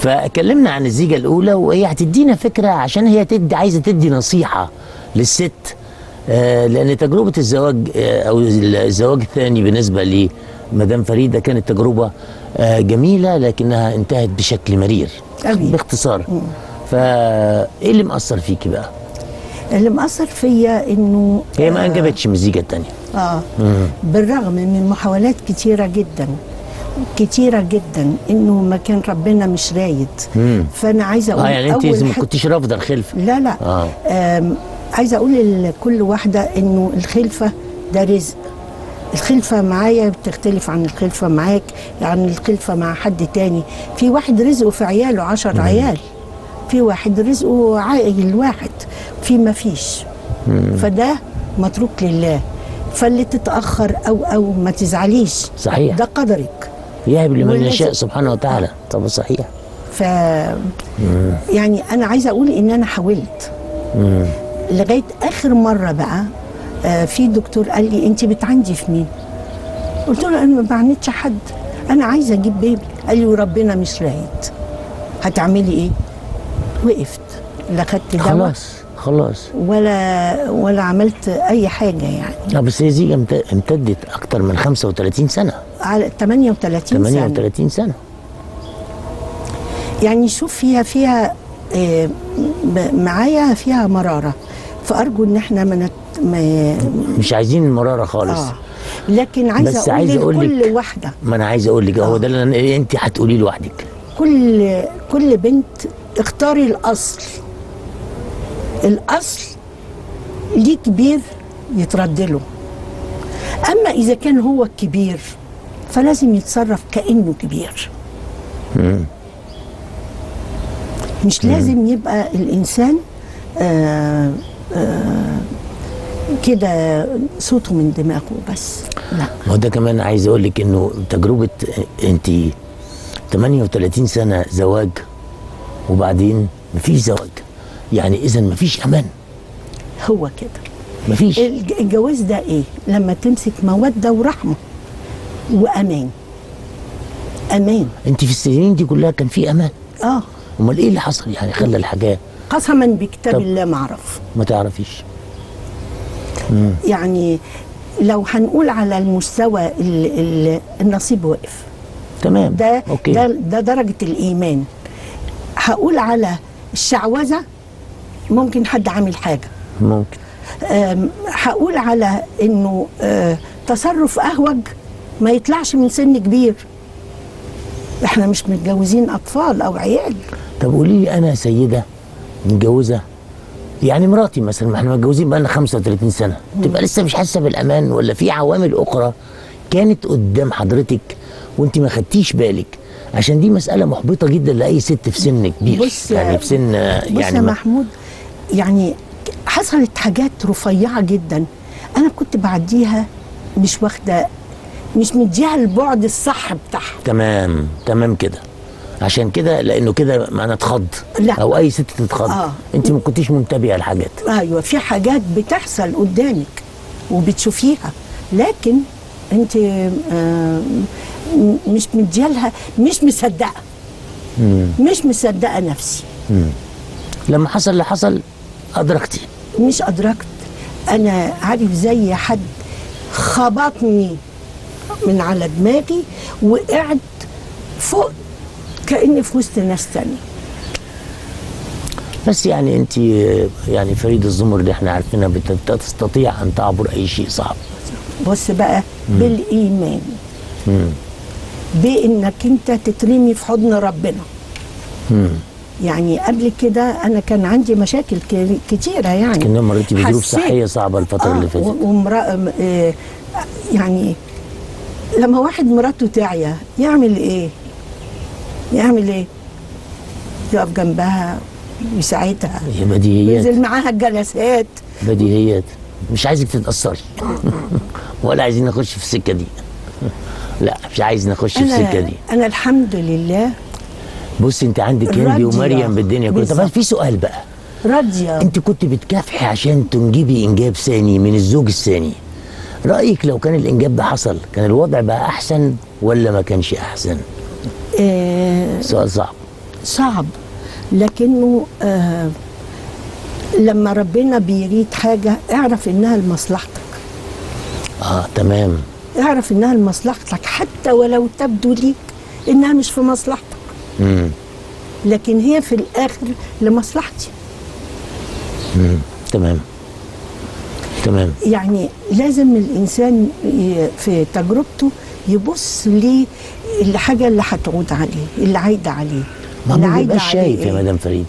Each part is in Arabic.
فكلمنا عن الزيجه الاولى، وهي هتدينا فكره عشان هي عايزه تدي نصيحه للست، لان تجربه الزواج او الزواج الثاني بالنسبه لمدام فريده كانت تجربه جميله لكنها انتهت بشكل مرير. باختصار فايه اللي مأثر فيكي بقى؟ اللي مأثر فيا انه هي ما انجبتش من الزيجه الثانيه بالرغم من محاولات كتيرة جدا انه ما كان ربنا مش رايد. فانا عايزه اقول يعني انت ما كنتيش رافضه الخلفه؟ لا لا. عايزه اقول لكل واحده انه الخلفه ده رزق. الخلفه معايا بتختلف عن الخلفه معاك، عن الخلفه مع حد تاني. في واحد رزقه في عياله 10 عيال، في واحد رزقه عائل واحد، في ما فيش. فده متروك لله، فاللي تتاخر او ما تزعليش، صحيح ده قدرك، يهب لمن يشاء سبحانه وتعالى. طب صحيح. ف يعني انا عايزه اقول ان انا حاولت لغايه اخر مره بقى. في دكتور قال لي انت بتعندي في مين؟ قلت له انا ما بعندش حد، انا عايزه اجيب بيبي. قال لي وربنا مش رايد، هتعملي ايه؟ وقفت، لا خدت دواء خلاص ولا عملت اي حاجه يعني. بس هي زيجه امتدت اكتر من 35 سنه، على 38 سنه يعني. شوف فيها معايا فيها مراره، فارجو ان احنا مش عايزين المراره خالص. لكن عايزه اقول لكل واحده، ما انا عايزه اقول لك هو ده اللي انت هتقوليه لوحدك. كل بنت اختاري الأصل ليه كبير يتردله، أما إذا كان هو الكبير فلازم يتصرف كأنه كبير. مش لازم يبقى الإنسان كده صوته من دماغه بس، لا. وده كمان عايز أقول لك إنه تجربة أنت 38 سنة زواج وبعدين مفيش زواج، يعني اذا مفيش امان. هو كده مفيش. الجواز ده ايه؟ لما تمسك موده ورحمه وامان. انت في السنين دي كلها كان في امان. امال ايه اللي حصل يعني خلى الحاجه؟ قسما بكتاب الله ما اعرف. ما تعرفيش. يعني لو هنقول على المستوى النصيب وقف، تمام، ده أوكي. ده درجه الايمان. هقول على الشعوذه، ممكن حد عامل حاجه، ممكن هقول على انه تصرف اهوج ما يطلعش من سن كبير. احنا مش متجوزين اطفال او عيال. طب قولي لي انا سيده متجوزه، يعني مراتي مثلا، ما احنا متجوزين بقى لنا 35 سنه، تبقى لسه مش حاسه بالامان، ولا في عوامل اخرى كانت قدام حضرتك وانت ما خدتيش بالك؟ عشان دي مساله محبطه جدا لاي ست في سن كبير. بص يعني في سن يعني محمود، يعني حصلت حاجات رفيعه جدا انا كنت بعديها، مش واخده، مش مديها البعد الصح بتاعها. تمام كده، عشان كده، لانه كده معناه اتخض، او اي ست تتخض. انت ما كنتيش منتبهه لحاجات. ايوه، في حاجات بتحصل قدامك وبتشوفيها، لكن انت مش مديالها، مش مصدقه نفسي. لما حصل اللي حصل ادركتي؟ مش ادركت، انا عارف زي حد خبطني من على دماغي، وقعد فوق كاني في وسط ناس تانية. بس يعني انت يعني فريد الزمر اللي احنا عارفينها بتستطيع ان تعبر اي شيء صعب. بص بقى، بالايمان، بانك انت تترمي في حضن ربنا. يعني قبل كده انا كان عندي مشاكل كتيره، يعني كنا مريتي بظروف صحيه صعبه الفتره اللي فاتت، يعني لما واحد مراته تعيا يعمل ايه؟ يقف جنبها ويساعدها، بديهيات، ينزل معاها الجلسات، بديهيات. مش عايزك تتاثري ولا عايزين نخش في السكه دي، لا مش عايز نخش في السكه دي. انا الحمد لله. بصي انت عندك هندي ومريم بالدنيا كلها. طب في سؤال بقى، راضيه انت كنت بتكافحي عشان تنجبي انجاب ثاني من الزوج الثاني، رايك لو كان الانجاب ده حصل كان الوضع بقى احسن ولا ما كانش احسن؟ سؤال صعب. صعب، لكنه لما ربنا بيريد حاجه اعرف انها لمصلحتك. تمام. اعرف انها لمصلحتك حتى ولو تبدو ليك انها مش في مصلحتك. لكن هي في الاخر لمصلحتي. تمام. تمام. يعني لازم الانسان في تجربته يبص للحاجه اللي هتعود عليه، اللي عايده عليه. ما بيبقاش شايف يا مدام فريده.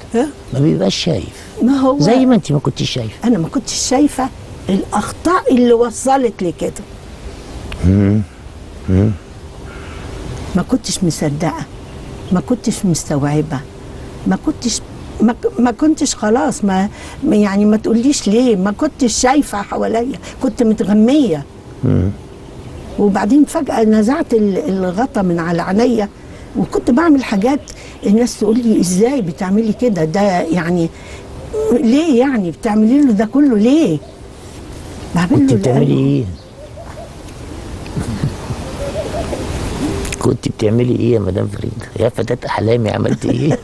ما بيبقاش شايف. ما هو زي ما انت ما كنتش شايفه. انا ما كنتش شايفه الاخطاء اللي وصلت لكده. ما كنتش مصدقه، ما كنتش مستوعبه، ما كنتش خلاص، يعني ما تقوليش ليه، ما كنتش شايفه حواليا، كنت متغميه. وبعدين فجاه نزعت الغطا من على عينيا، وكنت بعمل حاجات الناس تقول لي ازاي بتعملي كده، ده يعني ليه، يعني بتعملي له ده كله ليه؟ كنت بتعملي ايه؟ كنت بتعملي ايه يا مدام فريده؟ يا فتاة احلامي عملت ايه؟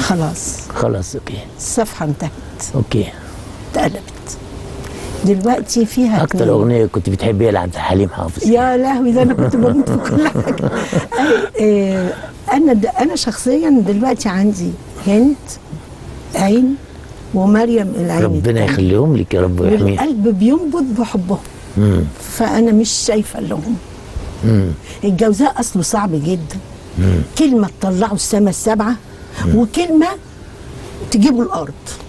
خلاص خلاص، اوكي، الصفحه انتهت، اوكي، اتقلبت. دلوقتي فيها اكتر اغنيه كنت بتحبيها لعند حليم حافظ. يا لهوي، ده انا كنت بموت في كل حاجه. انا شخصيا دلوقتي عندي هند، عين، ومريم العين، ربنا يخليهم لك يا رب ويحميهم، والقلب بينبض بحبهم. فانا مش شايفه لهم. الجوزاء اصله صعب جدا. كلمه تطلعوا السما السبعه، وكلمه تجيبوا الارض.